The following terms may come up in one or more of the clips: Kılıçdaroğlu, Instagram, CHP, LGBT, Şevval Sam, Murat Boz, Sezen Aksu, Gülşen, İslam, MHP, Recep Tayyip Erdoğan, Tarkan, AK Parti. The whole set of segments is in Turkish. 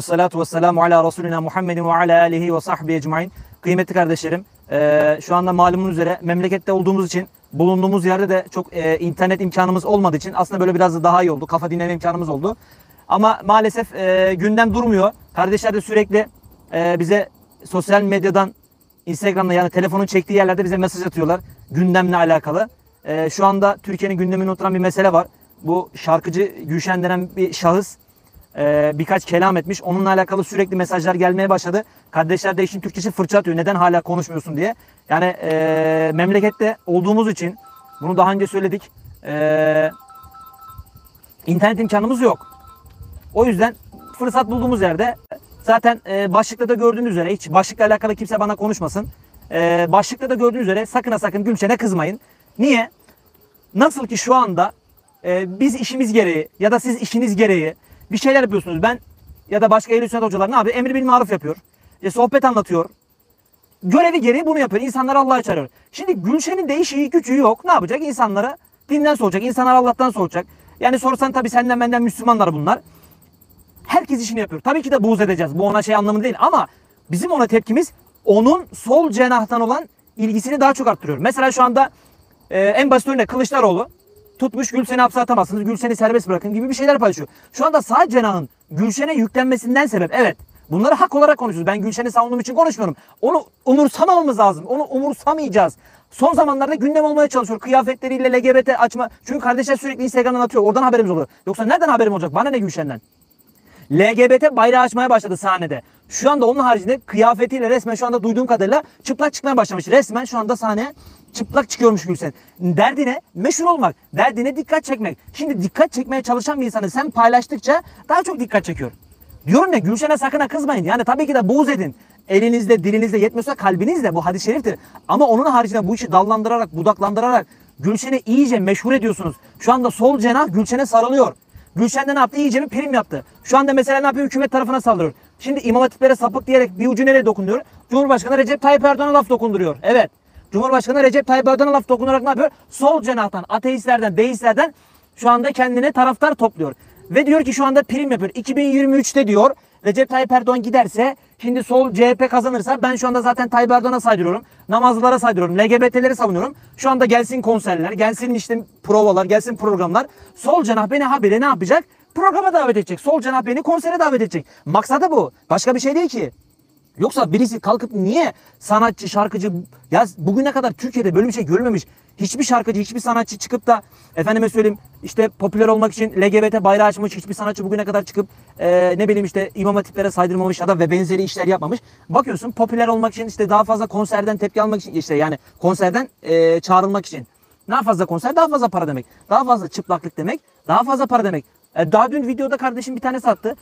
Ve salatu ve selamu ala Resulina Muhammedin ve ala alihi ve sahbihi ecmain. Kıymetli kardeşlerim, şu anda malumun üzere memlekette olduğumuz için, bulunduğumuz yerde de çok internet imkanımız olmadığı için aslında böyle biraz da daha iyi oldu. Kafa dinleme imkanımız oldu. Ama maalesef gündem durmuyor. Kardeşler de sürekli bize sosyal medyadan, Instagram'da, yani telefonun çektiği yerlerde bize mesaj atıyorlar gündemle alakalı. Şu anda Türkiye'nin gündemini oturan bir mesele var. Bu şarkıcı Gülşen denen bir şahıs birkaç kelam etmiş. Onunla alakalı sürekli mesajlar gelmeye başladı. Kardeşler de işin Türkçesi fırça atıyor. Neden hala konuşmuyorsun diye. Yani memlekette olduğumuz için, bunu daha önce söyledik, internet imkanımız yok. O yüzden fırsat bulduğumuz yerde, zaten başlıkta da gördüğünüz üzere, hiç başlıkla alakalı kimse bana konuşmasın. Başlıkta da gördüğünüz üzere sakın ha sakın Gülşen'e kızmayın. Niye? Nasıl ki şu anda biz işimiz gereği ya da siz işiniz gereği bir şeyler yapıyorsunuz. Ben ya da başka ehl-i sünnet hocalar ne yapıyor? Emri bil maruf yapıyor. Sohbet anlatıyor. Görevi gereği bunu yapıyor. İnsanları Allah'a çağırıyor. Şimdi Gülşen'in de işi gücü yok. Ne yapacak? İnsanlara dinden soracak. İnsanlar Allah'tan soracak. Yani sorsan tabii senden benden Müslümanlar bunlar. Herkes işini yapıyor. Tabii ki de buğz edeceğiz. Bu ona şey anlamı değil ama bizim ona tepkimiz onun sol cenahtan olan ilgisini daha çok arttırıyor. Mesela şu anda en basit örnek Kılıçdaroğlu tutmuş Gülşen'i hapse atamazsınız, Gülşen'i serbest bırakın gibi bir şeyler paylaşıyor. Şu anda sağ cenahın Gülşen'e yüklenmesinden sebep, evet, bunları hak olarak konuşuyoruz. Ben Gülşen'i savunduğum için konuşmuyorum. Onu umursamamamız lazım. Onu umursamayacağız. Son zamanlarda gündem olmaya çalışıyor. Kıyafetleriyle LGBT açma. Çünkü kardeşler sürekli Instagram'dan atıyor. Oradan haberimiz oluyor. Yoksa nereden haberim olacak? Bana ne Gülşen'den? LGBT bayrağı açmaya başladı sahnede. Şu anda onun haricinde kıyafetiyle resmen şu anda duyduğum kadarıyla çıplak çıkmaya başlamış. Resmen şu anda sahneye çıplak çıkıyormuş Gülşen. Derdine meşhur olmak, derdine dikkat çekmek. Şimdi dikkat çekmeye çalışan bir insanı sen paylaştıkça daha çok dikkat çekiyor. Diyorum ya, Gülşen'e sakın ha kızmayın. Yani tabii ki de buğz edin. Elinizde, dilinizde, yetmiyorsa kalbinizle, bu hadis-i şeriftir. Ama onun haricinde bu işi dallandırarak, budaklandırarak Gülşen'i iyice meşhur ediyorsunuz. Şu anda sol cenah Gülşen'e sarılıyor. Gülşen'de ne yaptı? İyice bir prim yaptı. Şu anda mesela ne yapıyor? Hükümet tarafına saldırıyor. Şimdi imam hatiplere sapık diyerek bir ucu nereye dokunuyor? Cumhurbaşkanı Recep Tayyip Erdoğan'a laf dokunduruyor. Evet. Cumhurbaşkanı Recep Tayyip Erdoğan'a laf dokunarak ne yapıyor? Sol cenahtan, ateistlerden, deistlerden şu anda kendine taraftar topluyor. Ve diyor ki şu anda prim yapıyor. 2023'te diyor Recep Tayyip Erdoğan giderse, şimdi sol CHP kazanırsa ben şu anda zaten Tayyip Erdoğan'a saydırıyorum. Namazlılara saydırıyorum. LGBT'leri savunuyorum. Şu anda gelsin konserler, gelsin işte provalar, gelsin programlar. Sol cenah beni habire ne yapacak? Programa davet edecek. Sol cenah beni konsere davet edecek. Maksadı bu. Başka bir şey değil ki. Yoksa birisi kalkıp niye sanatçı, şarkıcı, ya bugüne kadar Türkiye'de böyle bir şey görülmemiş. Hiçbir şarkıcı, hiçbir sanatçı çıkıp da efendime söyleyeyim işte popüler olmak için LGBT bayrağı açmış, hiçbir sanatçı bugüne kadar çıkıp ne bileyim işte imam hatiplere saydırmamış ya da ve benzeri işler yapmamış. Bakıyorsun popüler olmak için, işte daha fazla konserden tepki almak için, işte yani konserden çağrılmak için. Daha fazla konser, daha fazla para demek. Daha fazla çıplaklık demek, daha fazla para demek. Daha dün videoda kardeşim bir tane sattı.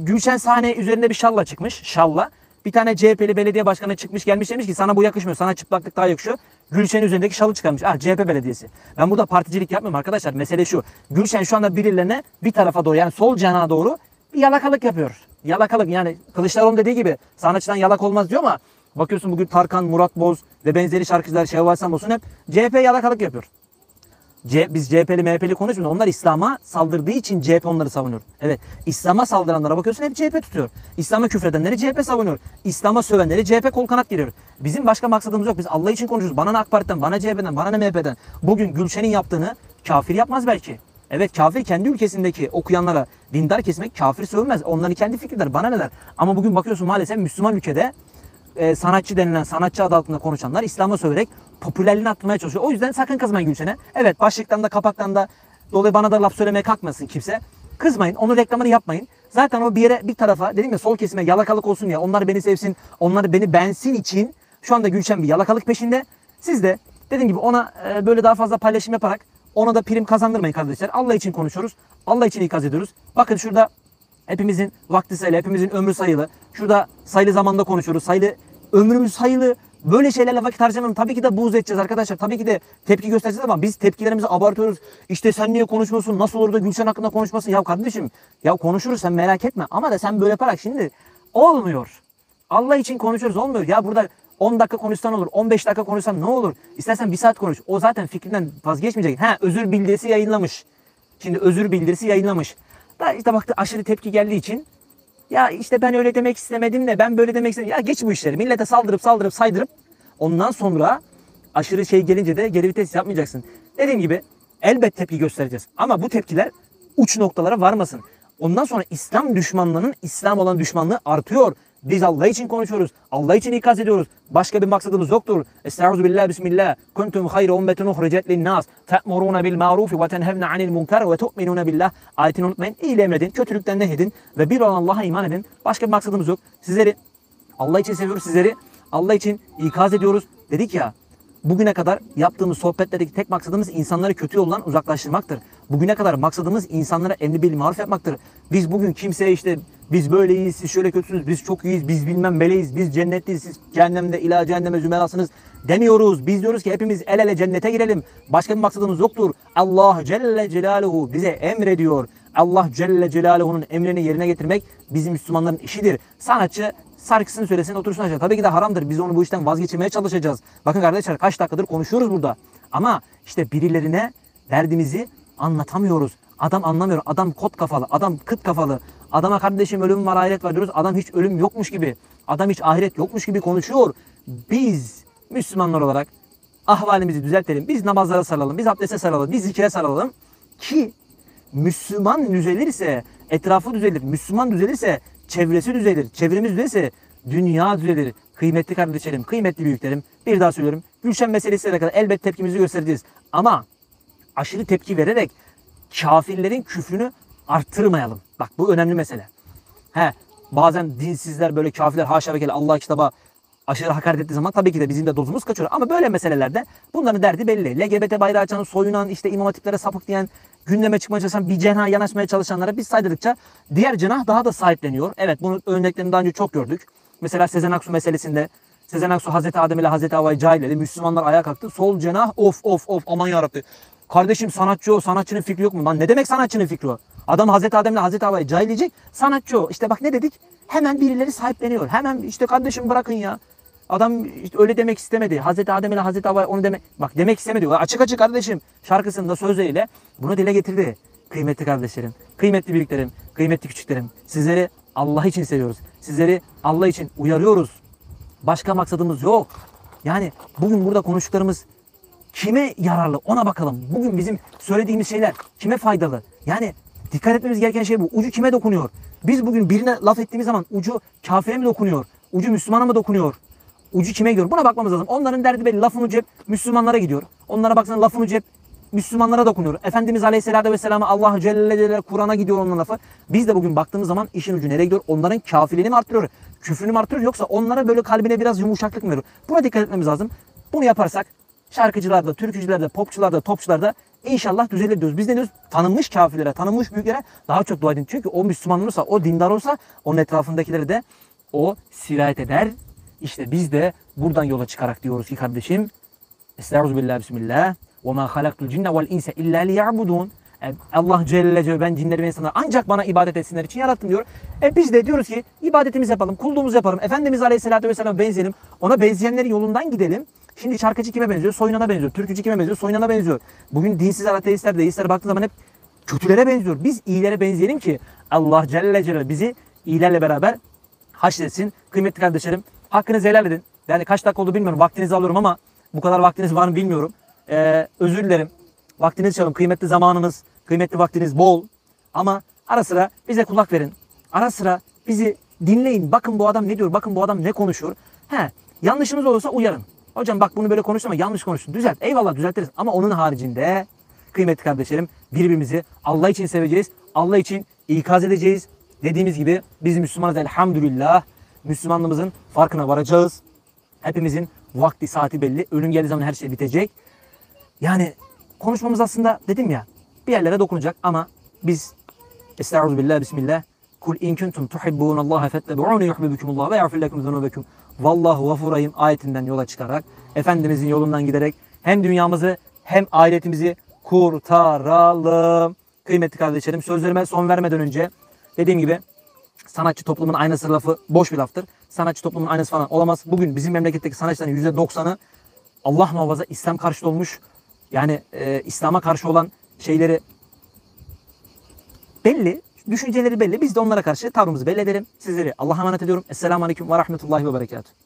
Gülşen sahne üzerinde bir şalla çıkmış, şalla. Bir tane CHP'li belediye başkanı çıkmış gelmiş demiş ki sana bu yakışmıyor. Sana çıplaklık daha yakışıyor. Gülşen'in üzerindeki şalı çıkarmış. Ah, CHP belediyesi. Ben burada particilik yapmıyorum arkadaşlar. Mesele şu. Gülşen şu anda birilerine, bir tarafa doğru, yani sol cana doğru bir yalakalık yapıyor. Yalakalık, yani Kılıçdaroğlu dediği gibi sanatçıdan yalak olmaz diyor ama bakıyorsun bugün Tarkan, Murat Boz ve benzeri şarkıcılar, Şevval Sam olsun, hep CHP yalakalık yapıyor. Biz CHP'li, MHP'li konuşmuyoruz. Onlar İslam'a saldırdığı için CHP onları savunuyor. Evet, İslam'a saldıranlara bakıyorsun hep CHP tutuyor. İslam'a küfredenleri CHP savunuyor. İslam'a sövenleri CHP kol kanat giriyor. Bizim başka maksadımız yok. Biz Allah için konuşuyoruz. Bana ne AK Parti'den, bana CHP'den, bana ne MHP'den. Bugün Gülşen'in yaptığını kafir yapmaz belki. Evet, kafir kendi ülkesindeki okuyanlara dindar kesmek, kafir sövmez. Onların kendi fikirler, bana neler. Ama bugün bakıyorsun maalesef Müslüman ülkede sanatçı denilen, sanatçı adı altında konuşanlar İslam'a söverek popülerliğini arttırmaya çalışıyor. O yüzden sakın kızmayın Gülşen'e. Evet, başlıktan da kapaktan da dolayı bana da laf söylemeye kalkmasın kimse. Kızmayın, onun reklamını yapmayın. Zaten o bir yere, bir tarafa, dedim ya, sol kesime yalakalık olsun ya, onlar beni sevsin, onlar beni bensin için şu anda Gülşen bir yalakalık peşinde. Siz de dediğim gibi ona böyle daha fazla paylaşım yaparak ona da prim kazandırmayın kardeşler. Allah için konuşuyoruz, Allah için ikaz ediyoruz. Bakın şurada hepimizin vakti sayılı, hepimizin ömrü sayılı. Şurada sayılı zamanda konuşuyoruz, sayılı ömrümüz sayılı. Böyle şeylerle vakit harcamayalım. Tabii ki de buğz edeceğiz arkadaşlar. Tabii ki de tepki göstereceğiz ama biz tepkilerimizi abartıyoruz. İşte sen niye konuşmuyorsun? Nasıl olur da Gülşen hakkında konuşmasın? Ya kardeşim, ya konuşuruz, sen merak etme. Ama da sen böyle yaparak şimdi olmuyor. Allah için konuşuyoruz, olmuyor. Ya burada 10 dakika konuşsan olur, 15 dakika konuşsan ne olur? İstersen 1 saat konuş. O zaten fikrinden vazgeçmeyecek. Ha, özür bildirisi yayınlamış. Şimdi özür bildirisi yayınlamış. Da işte baktı aşırı tepki geldiği için Ya işte ben öyle demek istemedim de ben böyle demek istedim. Ya geç bu işleri. Millete saldırıp saydırıp ondan sonra aşırı şey gelince de geri vites yapmayacaksın. Dediğim gibi elbet tepki göstereceğiz. Ama bu tepkiler uç noktalara varmasın. Ondan sonra İslam düşmanlığının İslam olan düşmanlığı artıyor. Biz Allah için konuşuyoruz. Allah için ikaz ediyoruz. Başka bir maksadımız yoktur. Estağfirullah, bismillah. Kuntum hayra ummetin uhricet linnas. Te'muruna bil ma'rufi ve tenhevna anil munkar ve tu'minuna billah. Ayetini unutmayın. İyiliği emredin, kötülükten nehyedin ve bir olan Allah'a iman edin. Başka bir maksadımız yok. Sizleri Allah için seviyoruz, sizleri Allah için ikaz ediyoruz. Dedik ya, bugüne kadar yaptığımız sohbetlerdeki tek maksadımız insanları kötü yoldan uzaklaştırmaktır. Bugüne kadar maksadımız insanlara emri bil maruf yapmaktır. Biz bugün kimseye işte biz böyleyiz, siz şöyle kötüsünüz, biz çok iyiyiz, biz bilmem beleyiz, biz cennetliyiz, siz cehennemde ila cehenneme zümerasınız demiyoruz. Biz diyoruz ki hepimiz el ele cennete girelim. Başka bir maksadımız yoktur. Allah Celle Celaluhu bize emrediyor. Allah Celle Celaluhu'nun emrini yerine getirmek bizim Müslümanların işidir. Sanatçı sarkısını söylesin, otursun aşağı. Tabii ki de haramdır. Biz onu bu işten vazgeçirmeye çalışacağız. Bakın kardeşler, kaç dakikadır konuşuyoruz burada. Ama işte birilerine derdimizi anlatamıyoruz. Adam anlamıyor. Adam kot kafalı. Adam kıt kafalı. Adama kardeşim ölüm var, ahiret var diyoruz. Adam hiç ölüm yokmuş gibi. Adam hiç ahiret yokmuş gibi konuşuyor. Biz Müslümanlar olarak ahvalimizi düzeltelim. Biz namazlara sarılalım. Biz abdeste sarılalım. Biz zikire sarılalım. Ki Müslüman düzelirse etrafı düzelir. Müslüman düzelirse çevresi düzelir. Çevremiz düzelirse dünya düzelir. Kıymetli kardeşlerim, kıymetli büyüklerim. Bir daha söylüyorum. Gülşen meselesiyle kadar elbet tepkimizi göstereceğiz. Ama aşırı tepki vererek kafirlerin küfrünü arttırmayalım. Bak, bu önemli mesele. Bazen dinsizler, böyle kafirler haşa ve kelle Allah kitaba aşırı hakaret ettiği zaman tabii ki de bizim de dozumuz kaçıyor. Ama böyle meselelerde bunların derdi belli. LGBT bayrağı açan, soyunan, işte imam hatiplere sapık diyen, gündeme çıkmaya çalışan, bir cenaha yanaşmaya çalışanlara biz saydırdıkça diğer cenah daha da sahipleniyor. Evet, bunun örneklerini daha önce çok gördük. Mesela Sezen Aksu meselesinde Sezen Aksu Hazreti Adem ile Hazreti Havva'yı cahil dedi. Müslümanlar ayağa kalktı. Sol cenah of aman yarabbim. Kardeşim sanatçı o, sanatçının fikri yok mu? Lan ne demek sanatçının fikri o? Adam Hazreti Adem'le Hazreti Havva'yı cahilleyecek, sanatçı o. İşte bak ne dedik? Hemen birileri sahipleniyor. Hemen işte kardeşim bırakın ya. Adam işte öyle demek istemedi. Hazreti Adem ile Hazreti Havva'yı onu demek istemedi. Açık açık kardeşim şarkısında sözleriyle bunu dile getirdi. Kıymetli kardeşlerim, kıymetli birliklerim, kıymetli küçüklerim. Sizleri Allah için seviyoruz. Sizleri Allah için uyarıyoruz. Başka maksadımız yok. Yani bugün burada konuştuklarımız kime yararlı, ona bakalım. Bugün bizim söylediğimiz şeyler kime faydalı? Yani dikkat etmemiz gereken şey bu. Ucu kime dokunuyor? Biz bugün birine laf ettiğimiz zaman ucu kafire mi dokunuyor? Ucu Müslümana mı dokunuyor? Ucu kime gidiyor? Buna bakmamız lazım. Onların derdi belli. Lafın ucu hep Müslümanlara gidiyor. Onlara baksana, lafın ucu hep Müslümanlara dokunuyor. Efendimiz Aleyhisselatü Vesselam'a, Allah Celle Celaluhu Kur'an'a gidiyor onun lafı. Biz de bugün baktığımız zaman işin ucu nereye gidiyor? Onların kafirliğini mi arttırıyor? Küfrünü mü arttırıyor? Yoksa onlara böyle kalbine biraz yumuşaklık mı veriyor? Buna dikkat etmemiz lazım. Bunu yaparsak şarkıcılarda, türkücülerde, popçularda, topçularda inşallah düzelir diyoruz. Biz ne diyoruz? Tanınmış kafirlere, tanınmış büyüklere daha çok dua edin. Çünkü o Müslüman olursa, o dindar olsa onun etrafındakileri de o sirayet eder. İşte biz de buradan yola çıkarak diyoruz ki kardeşim, Estağfirullah, bismillah. Ve ma halaktul cinne vel insa illa liya'budun. Allah Celle Celaluhu ben cinleri ve insanları ancak bana ibadet etsinler için yarattım diyor. Biz de diyoruz ki ibadetimizi yapalım, kulluğumuzu yapalım. Efendimiz Aleyhisselatü Vesselam'a benzeyelim. Ona benzeyenlerin yolundan gidelim. Şimdi şarkıcı kime benziyor? Soyunana benziyor. Türkücü kime benziyor? Soyunana benziyor. Bugün dinsizler, ateistler, deistler baktığı zaman hep kötülere benziyor. Biz iyilere benzeyelim ki Allah Celle Celaluhu bizi iyilerle beraber haşretsin. Kıymetli kardeşlerim, hakkınızı helal edin. Yani kaç dakika oldu bilmiyorum. Vaktinizi alıyorum ama bu kadar vaktiniz var mı bilmiyorum. Özür dilerim. Vaktiniz çalın. Kıymetli zamanınız, kıymetli vaktiniz bol. Ama ara sıra bize kulak verin. Ara sıra bizi dinleyin. Bakın bu adam ne diyor? Bakın bu adam ne konuşuyor? Yanlışınız olursa uyarın. Hocam bak bunu böyle konuştu ama yanlış konuştu. Düzelt. Eyvallah, düzeltiriz. Ama onun haricinde kıymetli kardeşlerim, birbirimizi Allah için seveceğiz. Allah için ikaz edeceğiz. Dediğimiz gibi biz Müslümanız elhamdülillah. Müslümanlığımızın farkına varacağız. Hepimizin vakti, saati belli. Ölüm geldiği zaman her şey bitecek. Yani konuşmamız aslında dedim ya bir yerlere dokunacak ama biz Estağfirullah, bismillah. Kul in kuntum tuhibbunallaha fettebu'uni yuhibbukumullah ve yagfir lekum zunubakum. Vallahu gafurur rahim ayetinden yola çıkarak, Efendimizin yolundan giderek hem dünyamızı hem ahiretimizi kurtaralım. Kıymetli kardeşlerim, sözlerime son vermeden önce dediğim gibi sanatçı toplumun aynası lafı boş bir laftır. Sanatçı toplumun aynası falan olamaz. Bugün bizim memleketteki sanatçıların %90'ı Allah muhafaza İslam karşıtı olmuş. Yani İslam'a karşı olan şeyleri belli. düşünceleri belli. Biz de onlara karşı tavrımızı belli edelim. Sizleri Allah'a emanet ediyorum. Esselamu Aleyküm ve Rahmetullahi ve Berekatuhu.